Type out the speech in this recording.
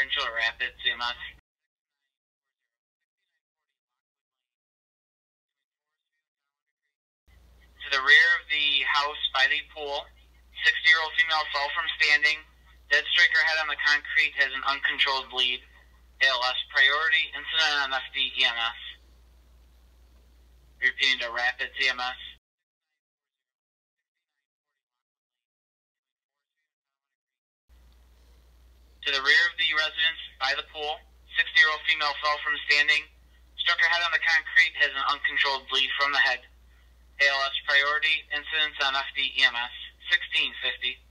Orange or Rapids VFC. To the rear of the house by the pool, 60-year-old female fell from standing, dead striker head on the concrete, has an uncontrolled bleed. ALS priority, incident on FD EMS. Repeating to Rapids EMS. To the rear of the residence by the pool, 60-year-old female fell from standing, struck her head on the concrete, has an uncontrolled bleed from the head. ALS priority, incidents on FD EMS, 1650.